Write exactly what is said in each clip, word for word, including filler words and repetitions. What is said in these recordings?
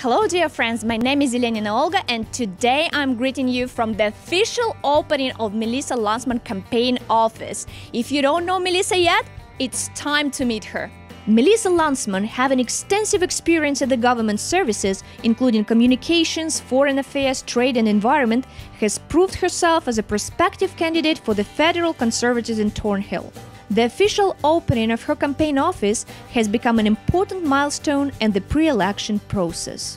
Hello dear friends, my name is Elenina Olga and today I'm greeting you from the official opening of Melissa Lantsman campaign office. If you don't know Melissa yet, it's time to meet her. Melissa Lantsman has an extensive experience at the government services, including communications, foreign affairs, trade and environment, has proved herself as a prospective candidate for the federal Conservatives in Thornhill. The official opening of her campaign office has become an important milestone in the pre-election process.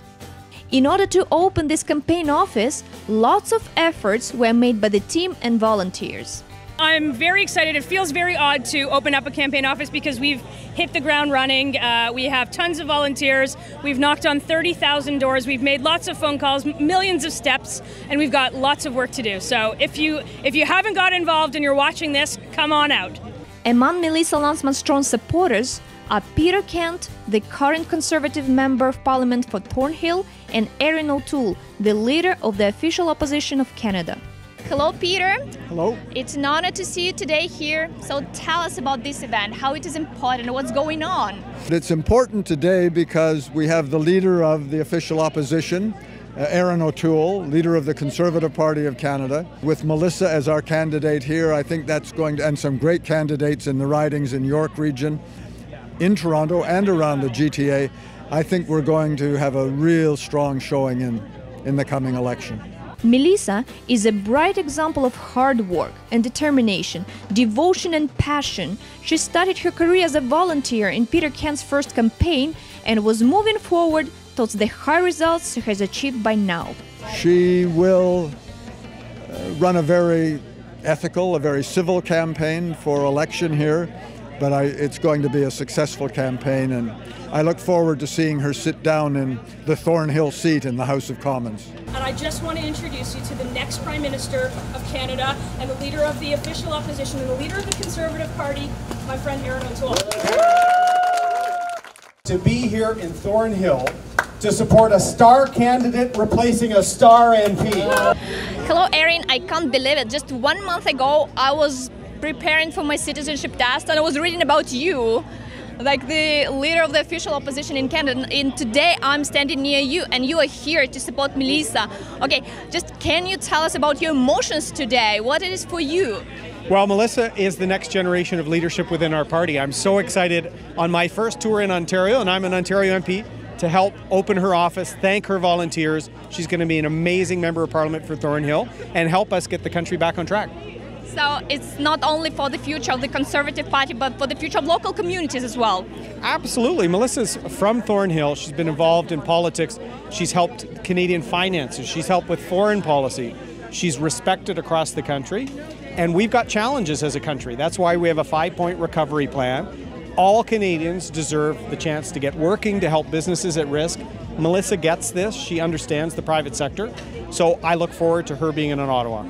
In order to open this campaign office, lots of efforts were made by the team and volunteers. I'm very excited. It feels very odd to open up a campaign office because we've hit the ground running. Uh, we have tons of volunteers. We've knocked on thirty thousand doors. We've made lots of phone calls, millions of steps, and we've got lots of work to do. So if you, if you haven't got involved and you're watching this, come on out. Among Melissa Lantsman's strong supporters are Peter Kent, the current Conservative Member of Parliament for Thornhill, and Erin O'Toole, the leader of the official opposition of Canada. Hello, Peter. Hello. It's an honor to see you today here. So tell us about this event, how it is important, what's going on. It's important today because we have the leader of the official opposition, Uh, Erin O'Toole, leader of the Conservative Party of Canada, with Melissa as our candidate here. I think that's going to, and some great candidates in the ridings in York region, in Toronto and around the G T A. I think we're going to have a real strong showing in, in the coming election. Melissa is a bright example of hard work and determination, devotion and passion. She started her career as a volunteer in Peter Kent's first campaign and was moving forward towards the high results she has achieved by now. She will uh, run a very ethical, a very civil campaign for election here, but I, it's going to be a successful campaign, and I look forward to seeing her sit down in the Thornhill seat in the House of Commons. And I just want to introduce you to the next Prime Minister of Canada and the leader of the official opposition and the leader of the Conservative Party, my friend Erin O'Toole. To be here in Thornhill to support a star candidate replacing a star M P. Hello Erin, I can't believe it. Just one month ago I was preparing for my citizenship test and I was reading about you, like the leader of the official opposition in Canada, and today I'm standing near you and you are here to support Melissa. Okay, just can you tell us about your emotions today, what it is for you? Well, Melissa is the next generation of leadership within our party. I'm so excited on my first tour in Ontario, and I'm an Ontario M P, to help open her office, thank her volunteers. She's going to be an amazing member of parliament for Thornhill and help us get the country back on track. So it's not only for the future of the Conservative Party, but for the future of local communities as well. Absolutely. Melissa's from Thornhill. She's been involved in politics. She's helped Canadian finances. She's helped with foreign policy. She's respected across the country. And we've got challenges as a country. That's why we have a five-point recovery plan. All Canadians deserve the chance to get working, to help businesses at risk. Melissa gets this. She understands the private sector. So I look forward to her being in Ottawa.